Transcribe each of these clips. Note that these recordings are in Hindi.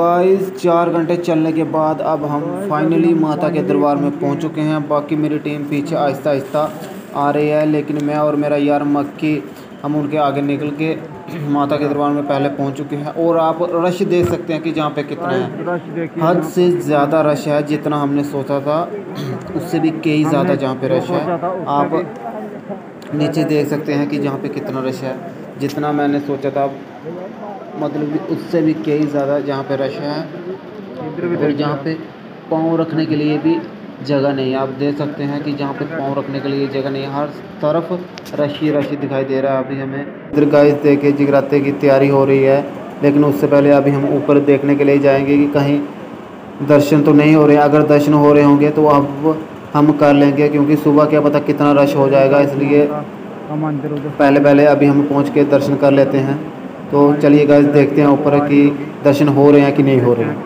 गाइस 4 घंटे चलने के बाद अब हम फाइनली माता के दरबार में पहुंच चुके हैं। बाकी मेरी टीम पीछे आहिस्ता आहिस्ता आ रही है, लेकिन मैं और मेरा यार मक्की हम उनके आगे निकल के माता के दरबार में पहले पहुंच चुके हैं। और आप रश देख सकते हैं कि जहाँ पे कितना है, हद से ज़्यादा रश है। जितना हमने सोचा था उससे भी कई ज़्यादा जहाँ पे रश है। आप नीचे देख सकते हैं कि जहाँ पे कितना रश है, जितना मैंने सोचा था मतलब उससे भी कई ज़्यादा जहाँ पे रश है। और जहाँ पे पाँव रखने के लिए भी जगह नहीं है। आप देख सकते हैं कि जहाँ पे पाँव रखने के लिए जगह नहीं है, हर तरफ रशी रशी दिखाई दे रहा है। अभी हमें इधर गाइस देखे जगराते की तैयारी हो रही है, लेकिन उससे पहले अभी हम ऊपर देखने के लिए जाएंगे कि कहीं दर्शन तो नहीं हो रहे। अगर दर्शन हो रहे होंगे तो अब हम कर लेंगे, क्योंकि सुबह क्या पता कितना रश हो जाएगा, इसलिए पहले पहले अभी हम पहुँच के दर्शन कर लेते हैं। तो चलिए गाइस देखते हैं ऊपर कि दर्शन हो रहे हैं कि नहीं हो रहे हैं।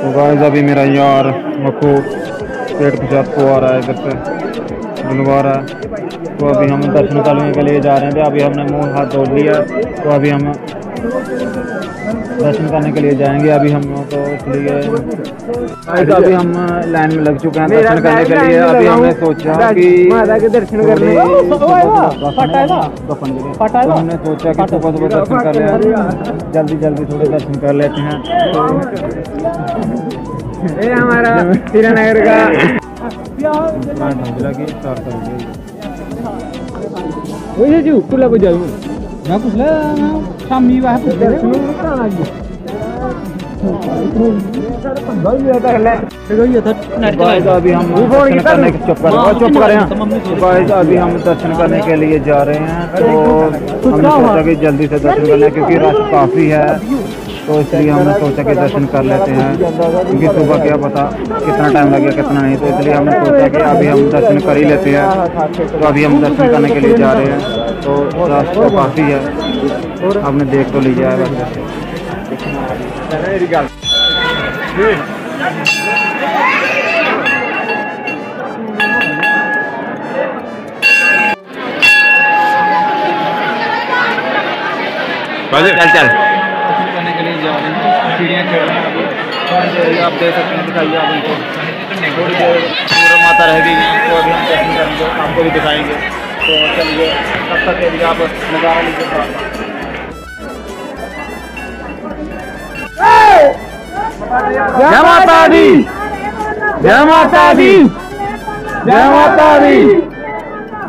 तो गाइस अभी मेरा यार मको पेट पचात को आ रहा है, इधर से बुलवा रहा है। तो अभी हम दर्शन करने के लिए जा रहे थे, अभी हमने मुंह हाथ धो लिया, तो अभी हम दर्शन करने के लिए जाएंगे। अभी हम तो इसलिए अभी हम लाइन में लग चुके हैं दर्शन करने के लिए। अभी हमने सोचा कि दर्शन करने हमने सोचा कि सुबह सुबह दर्शन कर लें, जल्दी जल्दी थोड़े दर्शन कर लेते हैं। ये हमारा श्रीनगर का शामी वाह अभी हम दर्शन करने के लिए जा रहे हैं। तो हमने सोचा कि जल्दी से दर्शन कर लें, क्योंकि रात काफ़ी है, तो इसलिए हमने सोचा कि दर्शन कर लेते हैं, क्योंकि सुबह क्या पता कितना टाइम लगेगा कितना नहीं, तो इसलिए हमने सोचा कि अभी हम दर्शन कर ही लेते हैं। तो अभी हम दर्शन करने के लिए जा रहे हैं, तो रास्ता काफ़ी है, आपने देख तो लीजिए है। चल आप देख सकते हैं, दिखाइए आप उनको। थोड़ी देर पूरा माता रह गई हैं, तो अभी हम दर्शन करेंगे, आपको भी दिखाएंगे। तो चलिए तब तक के लिए आप नज़ारा लीजिए। जय माता दी, जय माता दी, जय माता दी,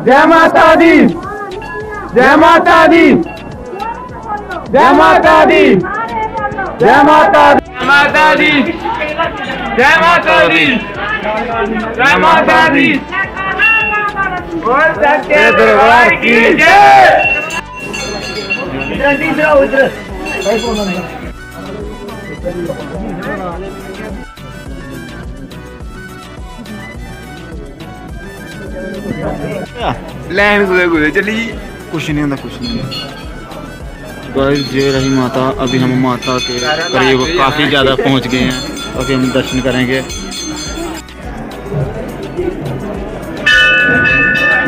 जय माता दी, जय माता दी, जय माता दी, जय माता दी, माता दी, जय माता दी, जय माता दी, और सत्य दरबार की जय। तीसरा उधर लाइन गुजरे गुजरे चली, कुछ नहीं होता, कुछ नहीं। गाइस जय रही माता। अभी हम माता के करीब काफ़ी ज़्यादा पहुंच गए हैं, अभी हम दर्शन करेंगे।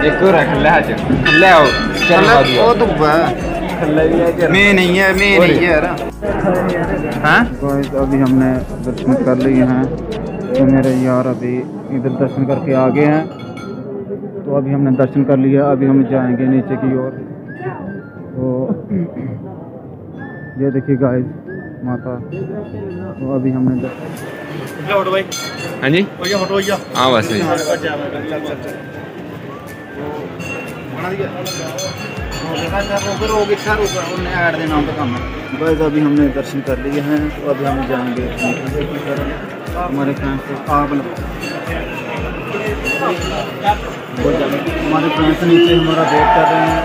देखो मैं नहीं है, मैं नहीं है। गाइस अभी हमने दर्शन कर लिए हैं, तो मेरे यार अभी इधर दर्शन करके आ गए हैं। तो अभी हमने दर्शन कर लिया, अभी हम जाएंगे नीचे की ओर। तो ये देखिए गाइस माता। तो अभी हमने हाँ जी हाँ बस बस अभी हमने दर्शन कर लिए हैं, तो अभी हम जाएंगे हमारे फ्रेंड्स से। आप हमारे फ्रेंड्स नीचे हमारा वेट कर रहे हैं,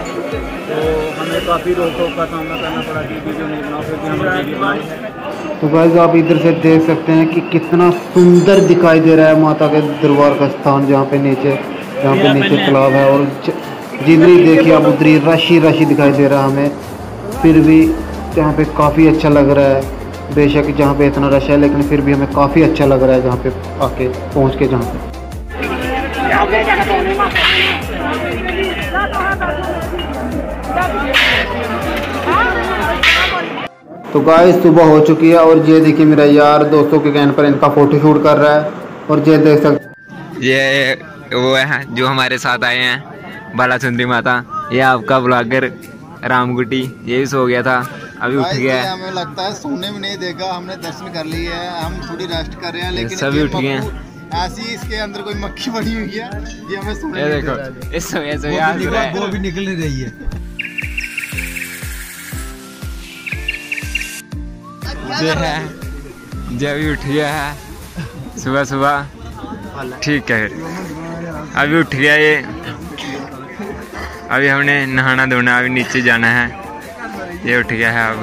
तो हमें काफ़ी रोक टोक का सामना करना पड़ा कि वीडियो नहीं बनाओ, फिर भी हम वीडियो बनाए। तो गाइस आप इधर से देख सकते हैं कि कितना सुंदर दिखाई दे रहा है माता के दरबार का स्थान, जहाँ पे नीचे तालाब है। और जिधरी देखिए आप उधरी राशि राशि दिखाई दे रहा है हमें, फिर भी यहाँ पे काफ़ी अच्छा लग रहा है। बेशक जहाँ पे इतना रश है लेकिन फिर भी हमें काफ़ी अच्छा लग रहा है जहाँ पे आके पहुँच के तो गाइस सुबह हो चुकी है और ये देखिए मेरा यार दोस्तों के कहने पर इनका फोटो शूट कर रहा है। और ये देख सकते ये वो है जो हमारे साथ आए हैं बाला सुंदरी माता, ये आपका ब्लॉगर राम गुट्टी, ये भी सो गया था अभी उठ गया है। हमें लगता है सोने में नहीं देखा, हमने दर्शन कर लिए हैं, हम थोड़ी रेस्ट कर रहे हैं लेकिन सभी उठ गए हैं। ऐसी इसके अंदर कोई मक्खी बनी हुई है ये हमें सोने देखो इस वो भी निकल रही है। ये है जब उठ गया है सुबह सुबह, ठीक है अभी उठ गया ये, अभी हमने नहाना धोना, अभी नीचे जाना है, ये उठ गया है अब।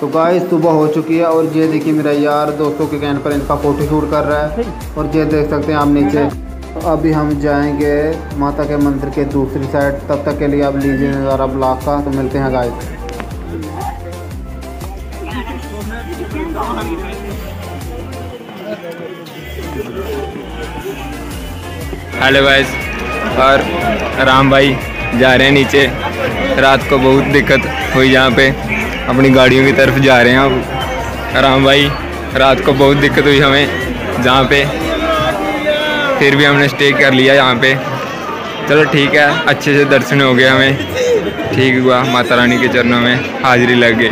तो गाइस सुबह हो चुकी है और ये देखिए मेरा यार दोस्तों के कहने पर इनका फोटो शूट कर रहा है। और ये देख सकते हैं आप नीचे, अभी हम जाएंगे माता के मंदिर के दूसरी साइड, तब तक के लिए आप लीजिए नज़ारा ब्लॉग का। तो मिलते हैं गाइस। हेलो गाइस, और राम भाई जा रहे हैं नीचे, रात को बहुत दिक्कत हुई यहाँ पे, अपनी गाड़ियों की तरफ जा रहे हैं अब। राम भाई रात को बहुत दिक्कत हुई हमें जहाँ पे, फिर भी हमने स्टे कर लिया यहाँ पे। चलो ठीक है, अच्छे से दर्शन हो गए हमें, ठीक हुआ, माता रानी के चरणों में हाजिरी लग गई।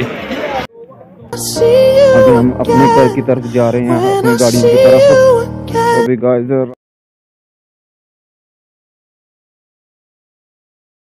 अभी हम अपने घर की तरफ जा रहे हैं, अपनी गाड़ियों की तरफ। अभी गाइस